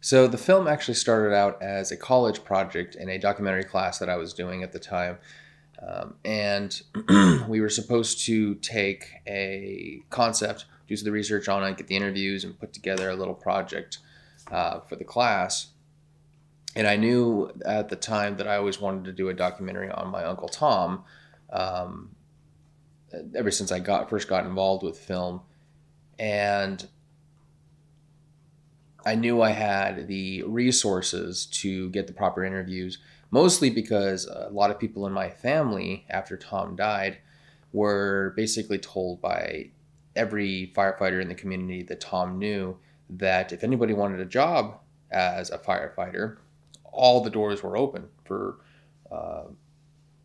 So the film actually started out as a college project in a documentary class that I was doing at the time. And we were supposed to take a concept, do some research on it, get the interviews, and put together a little project for the class. And I knew at the time that I always wanted to do a documentary on my Uncle Tom. Ever since I first got involved with film, and I knew I had the resources to get the proper interviews, mostly because a lot of people in my family after Tom died were basically told by every firefighter in the community that Tom knew that if anybody wanted a job as a firefighter, all the doors were open for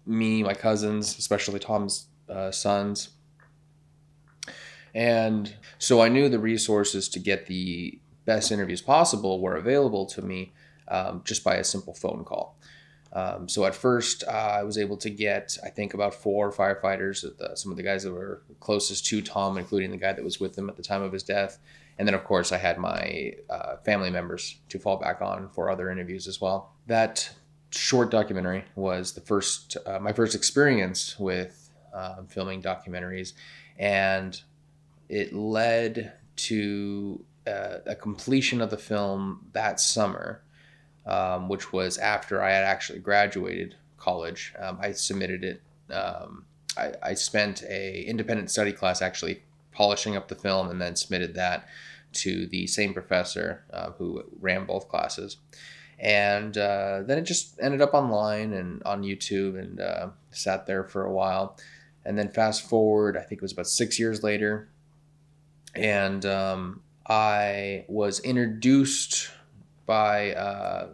me, my cousins, especially Tom's sons. And so I knew the resources to get the best interviews possible were available to me just by a simple phone call. So at first I was able to get, I think, about 4 firefighters, some of the guys that were closest to Tom, including the guy that was with him at the time of his death. And then, of course, I had my family members to fall back on for other interviews as well. That short documentary was the first, my first experience with filming documentaries, and it led to a completion of the film that summer, which was after I had actually graduated college. I submitted it. I spent a independent study class actually polishing up the film, and then submitted that to the same professor who ran both classes. And then it just ended up online and on YouTube, and sat there for a while. And then fast forward, I think it was about 6 years later, and I was introduced by a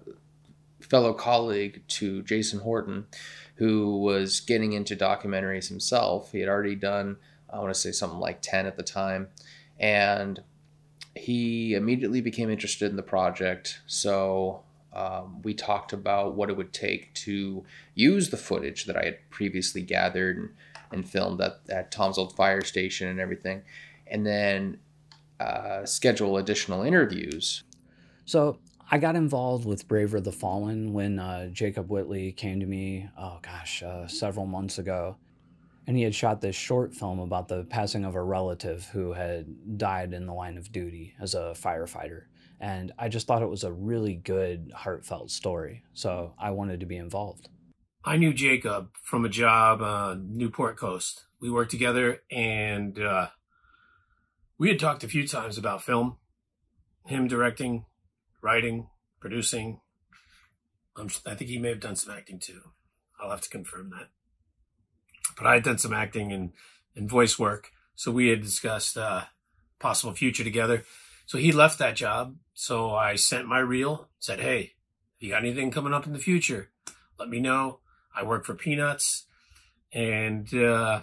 fellow colleague to Jason Horton, who was getting into documentaries himself. He had already done, I want to say, something like 10 at the time, and he immediately became interested in the project. So we talked about what it would take to use the footage that I had previously gathered and filmed at Tom's old fire station and everything, and then schedule additional interviews. So I got involved with Brave Are the Fallen when Jacob Whitley came to me, oh gosh, several months ago. And he had shot this short film about the passing of a relative who had died in the line of duty as a firefighter. And I just thought it was a really good, heartfelt story. So I wanted to be involved. I knew Jacob from a job on Newport Coast. We worked together, and we had talked a few times about film, him directing, writing, producing. I think he may have done some acting too. I'll have to confirm that. But I had done some acting and voice work. So we had discussed possible future together. So he left that job, so I sent my reel, said, hey, if you got anything coming up in the future, let me know. I work for Peanuts. And yeah,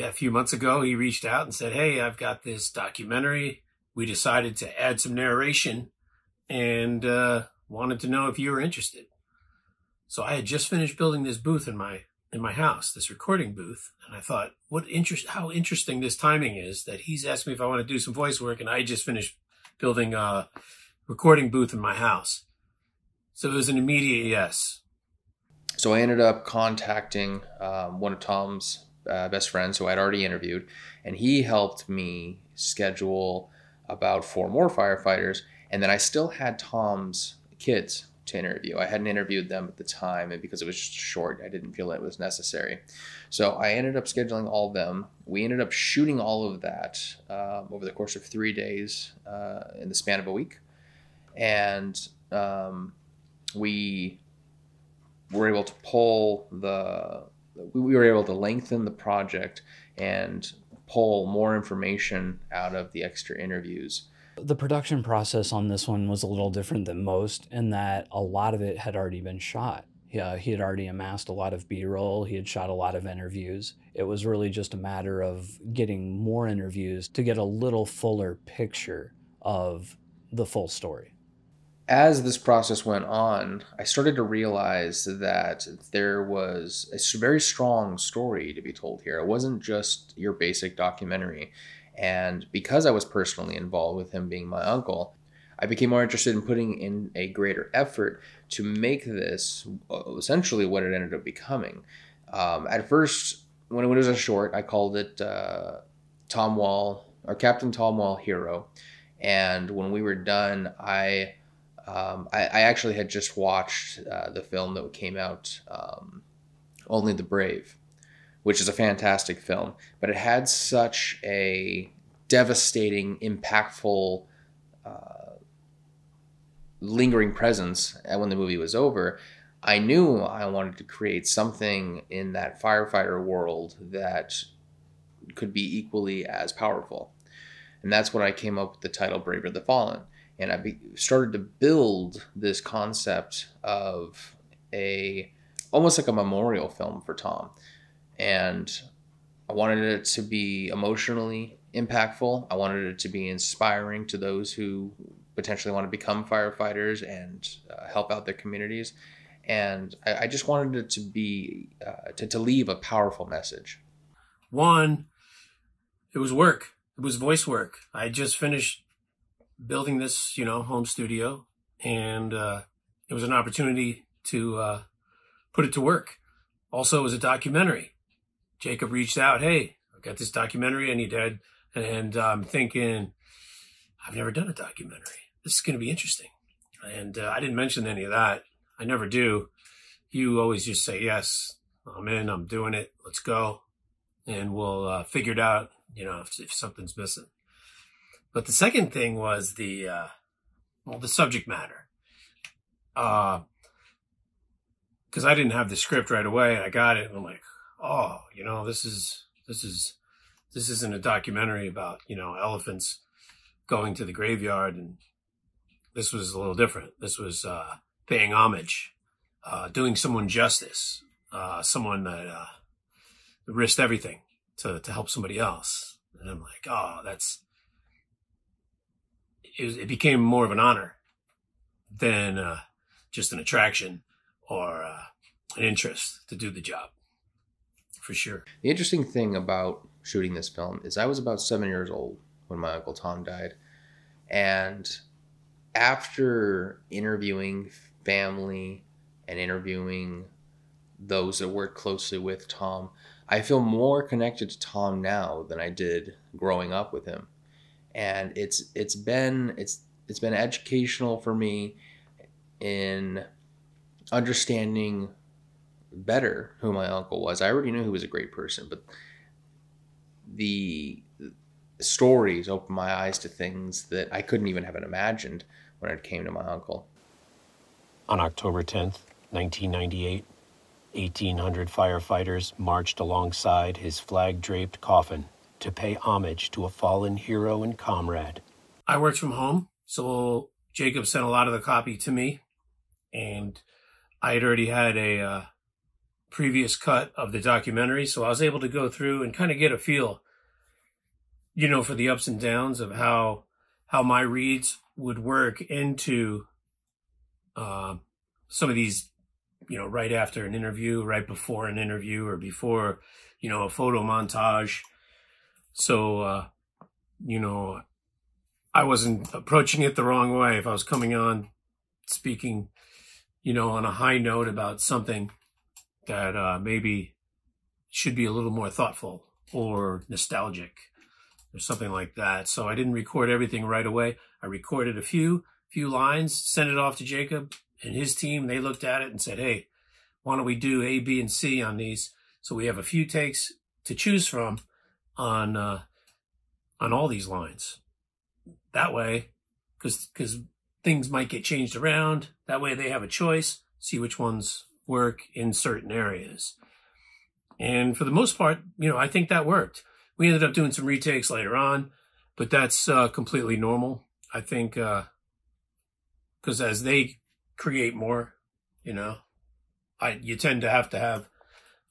a few months ago, he reached out and said, hey, I've got this documentary. We decided to add some narration, and wanted to know if you were interested. So I had just finished building this booth in my house, this recording booth. And I thought, how interesting this timing is that he's asked me if I want to do some voice work, and I just finished building a recording booth in my house. So it was an immediate yes. So I ended up contacting one of Tom's best friends who I'd already interviewed, and he helped me schedule about 4 more firefighters. And then I still had Tom's kids to interview. I hadn't interviewed them at the time, and because it was just short, I didn't feel it was necessary. So I ended up scheduling all of them. We ended up shooting all of that over the course of 3 days in the span of a week. And we were able to lengthen the project and pull more information out of the extra interviews. The production process on this one was a little different than most, in that a lot of it had already been shot. He had already amassed a lot of B-roll. He had shot a lot of interviews. It was really just a matter of getting more interviews to get a little fuller picture of the full story. As this process went on, I started to realize that there was a very strong story to be told here. It wasn't just your basic documentary. And because I was personally involved with him being my uncle, I became more interested in putting in a greater effort to make this essentially what it ended up becoming. At first, when it was a short, I called it Tom Wall, or Captain Tom Wall Hero. And when we were done, I actually had just watched the film that came out, Only the Brave, which is a fantastic film. But it had such a devastating, impactful, lingering presence when the movie was over. I knew I wanted to create something in that firefighter world that could be equally as powerful. And that's when I came up with the title Brave Are the Fallen. And I started to build this concept of almost like a memorial film for Tom. And I wanted it to be emotionally impactful. I wanted it to be inspiring to those who potentially want to become firefighters and help out their communities. And I just wanted it to be, to leave a powerful message. One, it was work. It was voice work. I just finished building this, home studio, and it was an opportunity to put it to work. Also, it was a documentary. Jacob reached out, hey, I've got this documentary I need to add, and I'm thinking, I've never done a documentary. This is going to be interesting. And I didn't mention any of that. I never do. You always just say, yes, I'm in, I'm doing it, let's go. And we'll figure it out, if something's missing. But the second thing was the subject matter. Because I didn't have the script right away, and I got it, and I'm like, oh, this isn't a documentary about, elephants going to the graveyard, and this was a little different. This was paying homage, doing someone justice, someone that risked everything to help somebody else. And I'm like, oh, it became more of an honor than just an attraction or an interest to do the job, for sure. The interesting thing about shooting this film is I was about 7 years old when my Uncle Tom died. And after interviewing family and interviewing those that worked closely with Tom, I feel more connected to Tom now than I did growing up with him. And it's been educational for me in understanding better who my uncle was. I already knew he was a great person, but the stories opened my eyes to things that I couldn't even have imagined when it came to my uncle. On October 10th, 1998, 1,800 firefighters marched alongside his flag-draped coffin to pay homage to a fallen hero and comrade. I worked from home, so Jacob sent a lot of the copy to me, and I had already had a previous cut of the documentary, so I was able to go through and kind of get a feel, for the ups and downs of how my reads would work into some of these, right after an interview, right before an interview, or before, a photo montage. So, I wasn't approaching it the wrong way. If I was coming on speaking, on a high note about something that maybe should be a little more thoughtful or nostalgic or something like that. So I didn't record everything right away. I recorded a few lines, sent it off to Jacob and his team. They looked at it and said, hey, why don't we do A, B, and C on these? So we have a few takes to choose from on all these lines. That way, because things might get changed around. That way they have a choice, see which ones work in certain areas. And for the most part, I think that worked. We ended up doing some retakes later on, but that's completely normal, I think, because as they create more, you tend to have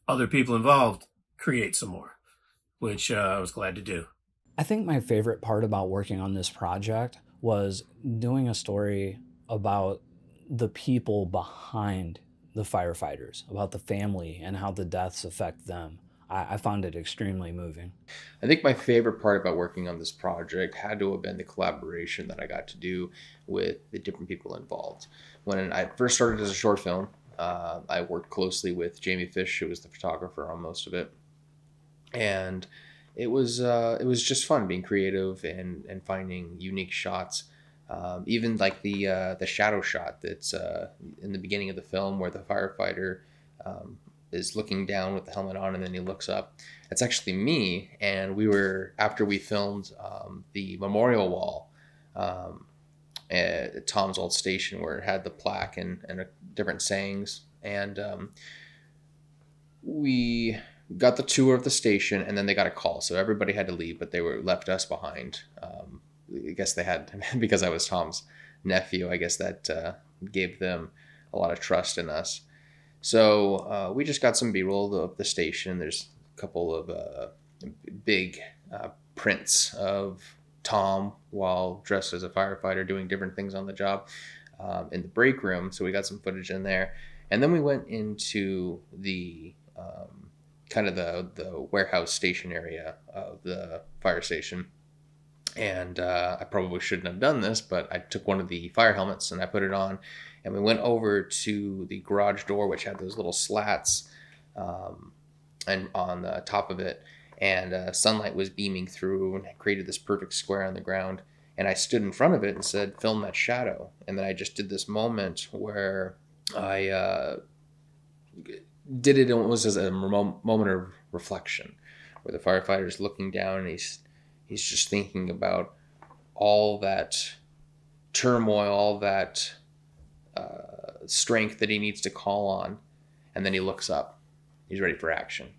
other people involved create some more, which I was glad to do. I think my favorite part about working on this project was doing a story about the people behind the firefighters, about the family and how the deaths affect them. I found it extremely moving. I think my favorite part about working on this project had to have been the collaboration that I got to do with the different people involved. When I first started as a short film, I worked closely with Jamie Fish, who was the photographer on most of it. And it was just fun being creative and finding unique shots. Even like the shadow shot that's in the beginning of the film where the firefighter is looking down with the helmet on and then he looks up. That's actually me, and we were, after we filmed the memorial wall at Tom's old station where it had the plaque and different sayings, and we got the tour of the station and then they got a call, so everybody had to leave, but they left us behind. I guess they had, because I was Tom's nephew, I guess that gave them a lot of trust in us. So we just got some B-roll of the station. There's a couple of big prints of Tom Wall dressed as a firefighter doing different things on the job in the break room. So we got some footage in there. And then we went into the kind of the warehouse station area of the fire station. And I probably shouldn't have done this, but I took one of the fire helmets and I put it on, and we went over to the garage door, which had those little slats and on the top of it, and sunlight was beaming through and created this perfect square on the ground. And I stood in front of it and said, "Film that shadow." And then I just did this moment where I did it almost as a moment of reflection, where the firefighter's looking down and he's just thinking about all that turmoil, all that strength that he needs to call on. And then he looks up. He's ready for action.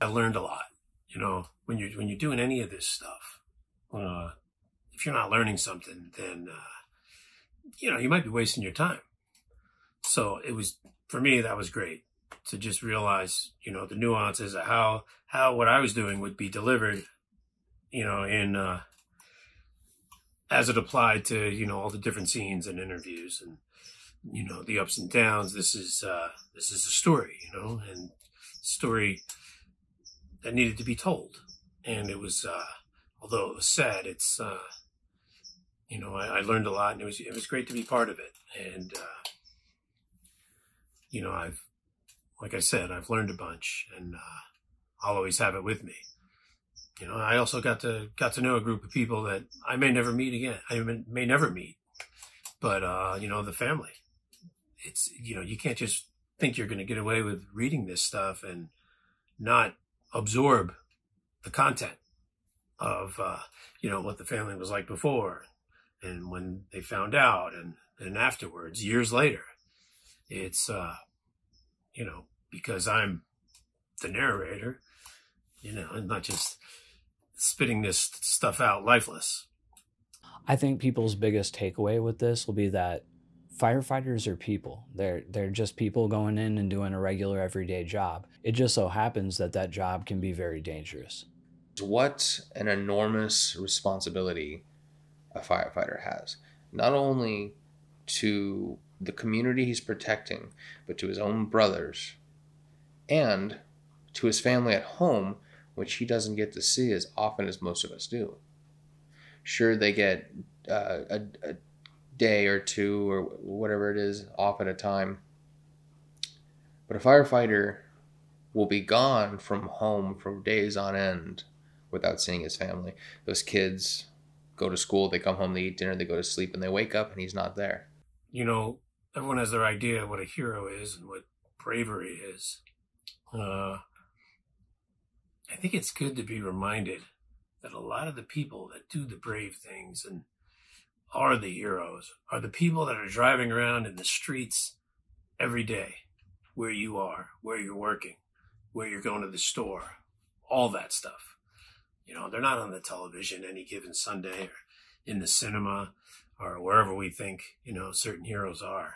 I learned a lot. You know, when you're doing any of this stuff, if you're not learning something, then, you know, you might be wasting your time. So it was, for me, that was great to just realize, you know, the nuances of how what I was doing would be delivered, you know, in, as it applied to, you know, all the different scenes and interviews and, you know, the ups and downs. This is a story, you know, and story that needed to be told. And it was, although it was sad, it's, you know, I learned a lot, and it was great to be part of it. And, you know, like I said, I've learned a bunch, and, I'll always have it with me. You know, I also got to know a group of people that I may never meet again. I may never meet, but, you know, the family, it's, you know, you can't just think you're going to get away with reading this stuff and not absorb the content of, you know, what the family was like before and when they found out and afterwards, years later. It's, you know, because I'm the narrator, you know, and not just spitting this stuff out lifeless. I think people's biggest takeaway with this will be that firefighters are people. They're just people going in and doing a regular everyday job. It just so happens that job can be very dangerous. What an enormous responsibility a firefighter has, not only to the community he's protecting, but to his own brothers and to his family at home, which he doesn't get to see as often as most of us do. Sure, they get a day or two or whatever it is off at a time, but a firefighter will be gone from home for days on end without seeing his family. Those kids go to school, they come home, they eat dinner, they go to sleep, and they wake up and he's not there. You know, everyone has their idea of what a hero is and what bravery is. I think it's good to be reminded that a lot of the people that do the brave things and are the heroes are the people that are driving around in the streets every day, where you are, where you're working, where you're going to the store, all that stuff. You know, they're not on the television any given Sunday or in the cinema or wherever we think, you know, certain heroes are.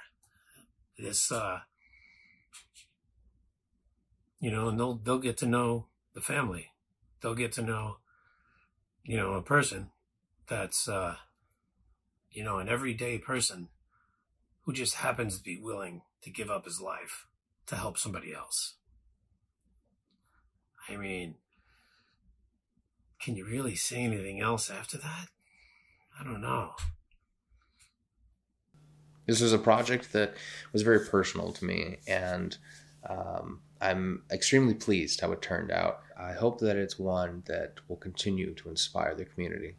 This, you know, and they'll get to know the family. They'll get to know, you know, a person that's, you know, an everyday person who just happens to be willing to give up his life to help somebody else. I mean, can you really say anything else after that? I don't know. This was a project that was very personal to me, and I'm extremely pleased how it turned out. I hope that it's one that will continue to inspire the community.